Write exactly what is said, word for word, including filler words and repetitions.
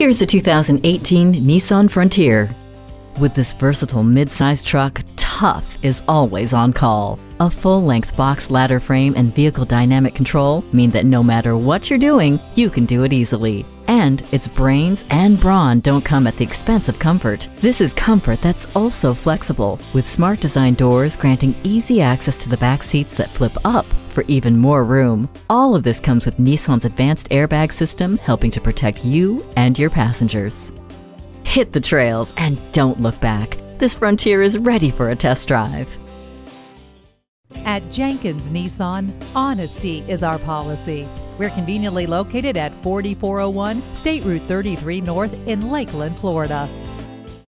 Here's the two thousand eighteen Nissan Frontier. With this versatile mid-size truck, tough is always on call. A full-length box ladder frame and vehicle dynamic control mean that no matter what you're doing, you can do it easily. And its brains and brawn don't come at the expense of comfort. This is comfort that's also flexible, with smart design doors granting easy access to the back seats that flip up for even more room. All of this comes with Nissan's advanced airbag system, helping to protect you and your passengers. Hit the trails and don't look back. This Frontier is ready for a test drive. At Jenkins Nissan, honesty is our policy. We're conveniently located at forty-four oh one State Route thirty-three North in Lakeland, Florida.